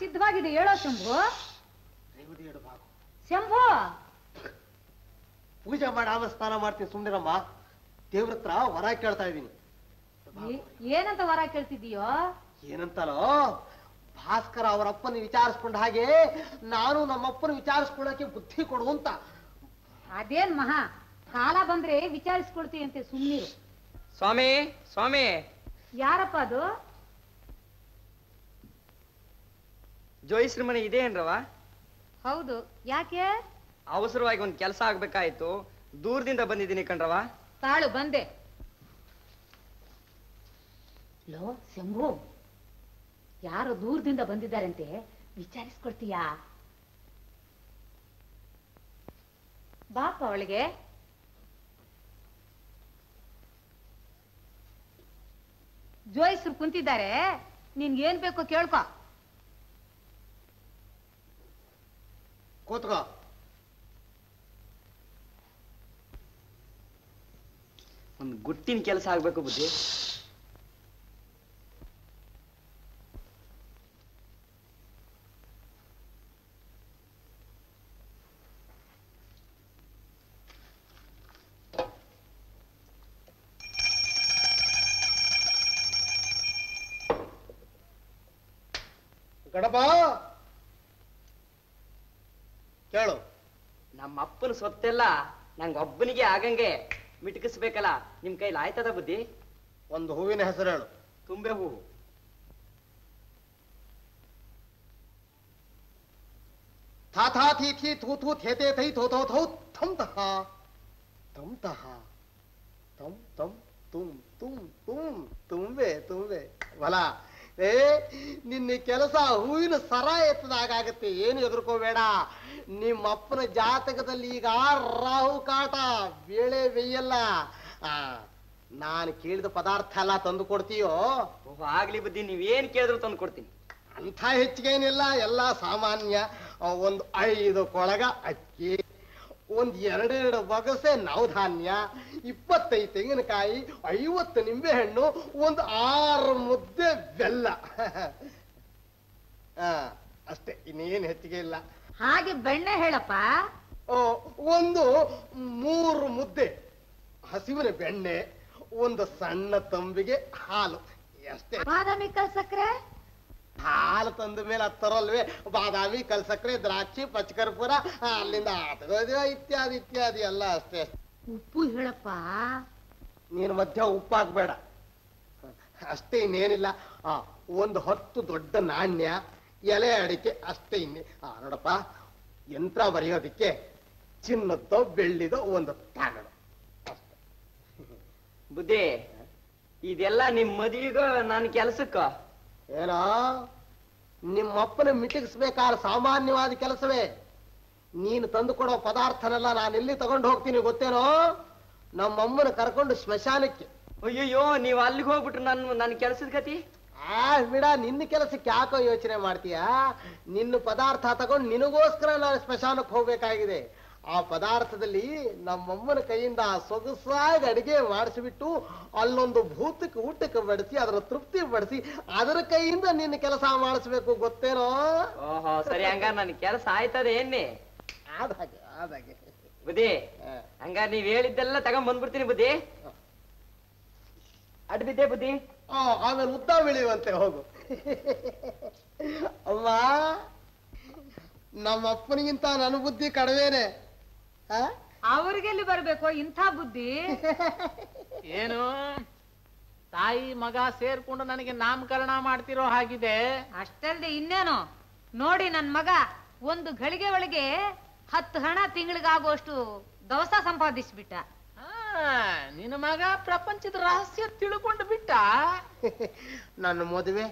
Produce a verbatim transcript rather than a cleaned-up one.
ಸಿದ್ಧವಾಗಿದೆ ಹೇಳೋ ಶಂಭು ರೇವತಿ ಎಡ ಬಾಕು ಶಂಭು ಪೂಜೆ ಮಾಡಾವ ಸ್ನಾನ ಮಾಡ್ತೀನಿ ಸುಮ್ಮನಿರಮ್ಮ ದೇವರತ್ರ ವರ ಕೇಳ್ತಾ ಇದೀನಿ ಏನಂತ ವರ ಕೇಳ್ತಿದೀಯೋ ಏನಂತಲೋ ಭಾಸ್ಕರ ಅವರ ಅಪ್ಪನ ವಿಚಾರಿಸಿಕೊಂಡ ಹಾಗೆ ನಾನು ನಮ್ಮ ಅಪ್ಪನ ವಿಚಾರಿಸಿಕೊಳ್ಳಕ್ಕೆ ಬುದ್ಧಿ ಕೊಡು ಅಂತ ಅದೇನ್ ಮಹಾ ಕಾಲ ಬಂದ್ರೆ ವಿಚಾರಿಸಿಕೊಳ್ಳುತ್ತೀ ಅಂತ ಸುಮ್ಮನಿರು ಸ್ವಾಮಿ ಸ್ವಾಮಿ ಯಾರಪ್ಪ ಅದು ಜೋಯಿಸ್ರ ಮನೆ ಇದೆ ಏನ್ರವಾ ಹೌದು ಯಾಕೆ ಅವಸರವಾಗಿ ಒಂದು ಕೆಲಸ ಆಗಬೇಕಾಯಿತು ದೂರದಿಂದ ಬಂದಿದ್ದೀನಿ ಕಣ್ರವಾ ತಾಳು ಬಂದೆ ಲೋ ಶಂಭು ಯಾರು ದೂರದಿಂದ ಬಂದಿದ್ದಾರಂತೆ ವಿಚಾರಿಸ್ಕೊಳ್ತೀಯಾ ಬಾಪ ಅವಳಿಗೆ ಜೋಯಿಸ್ರು ಕುಂತಿದ್ದಾರೆ ನಿನ್ಗೆ ಏನ್ ಬೇಕೋ ಕೇಳ್ಕೊ ಕೂತ್ಕೋ ಒಂದು ಗುಟ್ಟಿನ ಕೆಲಸ ಆಗಬೇಕು ಬುದ್ಧಿ ಗಡಬಾ ಕೇಳು ನಮ್ಮ ಅಪ್ಪನ ಸೊತ್ತೆಲ್ಲ ನಂಗೆ ಒಬ್ಬನಿಗೆ ಆಗಂಗೆ ಮಿಟಕಿಸಬೇಕಲ್ಲ ನಿಮ್ ಕೈಲಿ ಆಯ್ತದ ಬುದ್ಧಿ ಒಂದು ಹೂವಿನ ಹೆಸರು ಹೇಳು ತುಂಬೆ ಹೂವು ಥಾಥಾ ಥೀಥಿ ಥೂಥೂ ಥೇತೇ ಥೈ ಥೋಥೋ ಥೌ ಥಂ ತಹ ತಂ ತಹ ತಂ ತಂ ತುಂ ತುಂ ತುಂ ತುಂಬೆ ತುಂಬೆ ಹೊಲ ಏ ನಿನ್ನ ಕೆಲಸ ಹೂವಿನ ಸರ ಎತ್ತದಾಗತ್ತೆ ಏನು ಎದುರ್ಕೋಬೇಡ ನಿಮ್ಮ ಅಪ್ಪನ ಜಾತಕದಲ್ಲಿ ಈಗ ರಾಹು ಕಾಟ ಬೇಳೆ ಬೇಯಲ್ಲ ನಾನು ಕೇಳಿದ ಪದಾರ್ಥ ಎಲ್ಲ ತಂದು ಕೊಡ್ತೀಯೋ ಆಗ್ಲಿ ಬುದ್ಧಿ ನೀವೇನ್ ಕೇಳಿದ್ರು ತಂದು ಕೊಡ್ತೀನಿ ಅಂಥ ಹೆಚ್ಚಿಗೇನಿಲ್ಲ ಎಲ್ಲ ಸಾಮಾನ್ಯ ಒಂದು ಐದು ಕೊಳಗ ಅಕ್ಕಿ ಒಂದ್ ಎರಡೆರಡು ಬಗಸೆ ನವಧಾನ್ಯ ಇಪ್ಪತ್ತೈದು ತೆಂಗಿನಕಾಯಿ ಐವತ್ತು ನಿಂಬೆಹಣ್ಣು ಒಂದು ಆರು ಮುದ್ದೆ ಬೆಲ್ಲ ಅಷ್ಟೇ ಇನ್ನೇನು ಹೆಚ್ಚಿಗೆ ಇಲ್ಲ ಹಾಗೆ ಬೆಣ್ಣೆ ಹೇಳಪ್ಪ ಒಂದು ಮೂರು ಮುದ್ದೆ ಹಸಿವಿನ ಬೆಣ್ಣೆ ಒಂದು ಸಣ್ಣ ತಂಬಿಗೆ ಹಾಲು ಅಷ್ಟೇ ಬಾದಾಮಿ ಕಲ್ ಸಕ್ಕರೆ ಹಾಲು ತಂದ ಮೇಲೆ ಹತ್ತರಲ್ವೇ ಬಾದಾಮಿ ಕಲ್ ಸಕ್ಕರೆ ದ್ರಾಕ್ಷಿ ಪಚ್ಚಕರ್ಪೂರ ಅಲ್ಲಿಂದ ಆಟಗೋದಿವ ಇತ್ಯಾದಿ ಇತ್ಯಾದಿ ಎಲ್ಲ ಅಷ್ಟೇ ಉಪ್ಪು ಹೇಳಪ್ಪ ನೀನು ಮಧ್ಯ ಉಪ್ಪು ಹಾಕ್ಬೇಡ ಅಷ್ಟೇ ಇನ್ನೇನಿಲ್ಲ ಒಂದು ಹತ್ತು ದೊಡ್ಡ ನಾಣ್ಯ ಎಲೆ ಅಡಿಕೆ ಅಷ್ಟೇ ಇನ್ನೇ ನೋಡಪ್ಪ ಯಂತ್ರ ಬರೆಯೋದಿಕ್ಕೆ ಚಿನ್ನದ್ದೋ ಬೆಳ್ಳಿದೋ ಒಂದು ತಾಣ ಅಷ್ಟೇ ಬುದ್ಧಿ ಇದೆಲ್ಲ ನಿಮ್ ಮದುವೆಗೋ ನನ್ನ ಕೆಲಸಕ್ಕೋ ಏನೋ ನಿಮ್ಮಪ್ಪನ ಮಿಟಗಿಸ್ಬೇಕಾದ್ರೆ ಸಾಮಾನ್ಯವಾದ ಕೆಲಸವೇ ನೀನು ತಂದು ಕೊಡೋ ಪದಾರ್ಥನೆಲ್ಲ ನಾನು ಎಲ್ಲಿ ತಗೊಂಡು ಹೋಗ್ತೀನಿ ಗೊತ್ತೇನೋ ನಮ್ಮಮ್ಮನ ಕರ್ಕೊಂಡು ಸ್ಮಶಾನಕ್ಕೆ ಅಯ್ಯಯ್ಯೋ ನೀವು ಅಲ್ಲಿಗೆ ಹೋಗ್ಬಿಟ್ರು ನನ್ನ ನನ್ನ ಕೆಲಸದ ಗತಿ ಆ ಬಿಡ ನಿನ್ನ ಕೆಲಸಕ್ಕೆ ಯಾಕೋ ಯೋಚನೆ ಮಾಡ್ತೀಯಾ ನಿನ್ನ ಪದಾರ್ಥ ತಗೊಂಡು ನಿನಗೋಸ್ಕರ ನಾನು ಸ್ಮಶಾನಕ್ಕೆ ಹೋಗ್ಬೇಕಾಗಿದೆ ಆ ಪದಾರ್ಥದಲ್ಲಿ ನಮ್ಮಮ್ಮನ ಕೈಯಿಂದ ಸೊಗಸಾಗಿ ಅಡಿಗೆ ಮಾಡಿಸಿಬಿಟ್ಟು ಅಲ್ಲೊಂದು ಭೂತಕ್ಕೆ ಊಟಕ್ಕೆ ಬಡಿಸಿ ಅದರ ತೃಪ್ತಿ ಬಡಿಸಿ ಅದರ ಕೈಯಿಂದ ನಿನ್ನ ಕೆಲಸ ಮಾಡಿಸ್ಬೇಕು ಗೊತ್ತೇನೋ ಓಹೋ ಸರಿ ಹಂಗ ನನ್ ಕೆಲಸ ಆಯ್ತದೆ ಏನೇ ಆದಾಗೆ ಆದಾಗೆ ಬುದ್ಧಿ ಹಂಗ ನೀವ್ ಹೇಳಿದ್ದೆಲ್ಲ ತಗೊಂಡ್ ಬಂದ್ಬಿಡ್ತೀನಿ ಬುದ್ಧಿ ಅಡ್ ಬಿದ್ದೆ ಬುದ್ಧಿ ಆಮೇಲೆ ಉದ್ದ ಬೆಳೆಯುವಂತೆ ಹೋಗು ಅಮ್ಮ ನಮ್ಮ ಅಪ್ಪನಿಗಿಂತ ನನ್ನ ಬುದ್ಧಿ ಕಡಿಮೆನೆ ಅವ್ರಿಗೆಲ್ಲಿ ಬರ್ಬೇಕು ಇಂಥ ಬುದ್ಧಿ ಏನು ತಾಯಿ ಮಗ ಸೇರ್ಕೊಂಡು ನನಗೆ ನಾಮಕರಣ ಮಾಡ್ತಿರೋ ಹಾಗಿದೆ ಅಷ್ಟಲ್ದೆ ಇನ್ನೇನು ನೋಡಿ ನನ್ ಮಗ ಒಂದು ಗಳಿಗೆ ಒಳಗೆ ಹತ್ತು ಹಣ ತಿಂಗಳಿಗಾಗುವಷ್ಟು ದವಸ ಸಂಪಾದಿಸ್ಬಿಟ್ಟ ನಿನ್ನ ಮಗ ಪ್ರಪಂಚದ ರಹಸ್ಯ ತಿಳ್ಕೊಂಡು ಬಿಟ್ಟ ನನ್ನ ಮದುವೆ